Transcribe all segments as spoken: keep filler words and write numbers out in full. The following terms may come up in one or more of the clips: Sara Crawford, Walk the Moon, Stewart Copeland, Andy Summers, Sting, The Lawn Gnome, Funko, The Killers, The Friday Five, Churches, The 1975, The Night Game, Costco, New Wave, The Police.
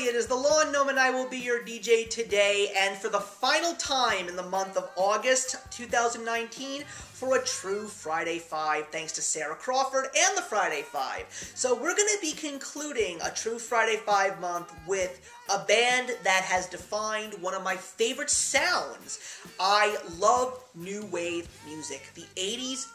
everybody, it is The Lawn Gnome and I will be your D J today, and for the final time in the month of August two thousand nineteen for a true Friday Five, thanks to Sara Crawford and the Friday Five. So we're going to be concluding a true Friday Five month with a band that has defined one of my favorite sounds. I love new wave music. The eighties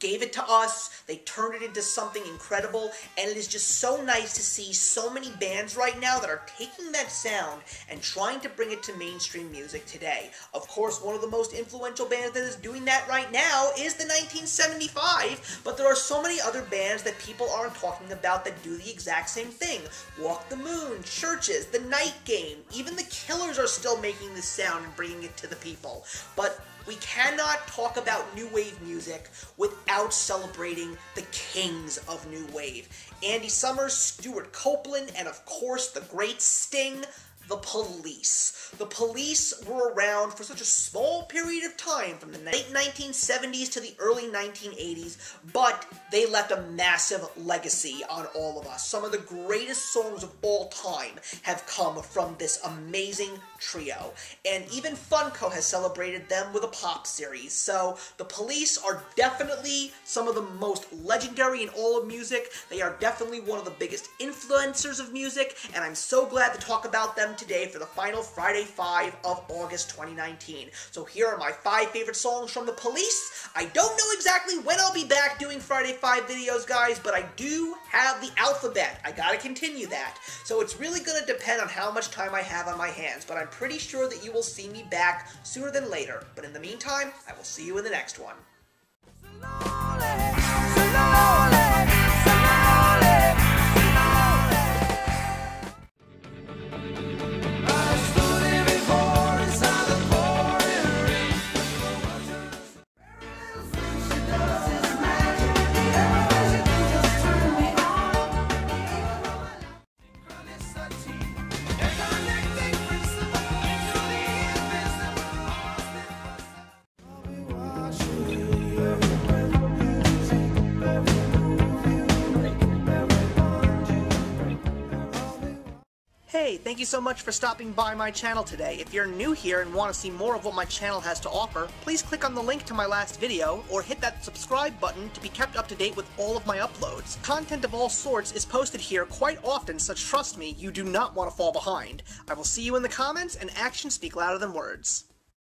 gave it to us, they turned it into something incredible, and it is just so nice to see so many bands right now that are taking that sound and trying to bring it to mainstream music today. Of course, one of the most influential bands that is doing that right now is The nineteen seventy-five, but there are so many other bands that people aren't talking about that do the exact same thing. Walk the Moon, Churches, The Night Game, even The Killers are still making this sound and bringing it to the people. But we cannot talk about new wave music without celebrating the kings of new wave. Andy Summers, Stewart Copeland, and of course the great Sting, The Police. The Police were around for such a small period of time from the late nineteen seventies to the early nineteen eighties, but they left a massive legacy on all of us. Some of the greatest songs of all time have come from this amazing trio, and even Funko has celebrated them with a pop series. So The Police are definitely some of the most legendary in all of music. They are definitely one of the biggest influencers of music, and I'm so glad to talk about them today for the final Friday Five of August twenty nineteen. So here are my five favorite songs from The Police. I don't know exactly when I'll be back doing Friday Five videos, guys, but I do have the alphabet. I gotta continue that. So it's really gonna depend on how much time I have on my hands, but I'm pretty sure that you will see me back sooner than later. But in the meantime, I will see you in the next one. Hey, thank you so much for stopping by my channel today. If you're new here and want to see more of what my channel has to offer, please click on the link to my last video or hit that subscribe button to be kept up to date with all of my uploads. Content of all sorts is posted here quite often, so trust me, you do not want to fall behind. I will see you in the comments, and actions speak louder than words.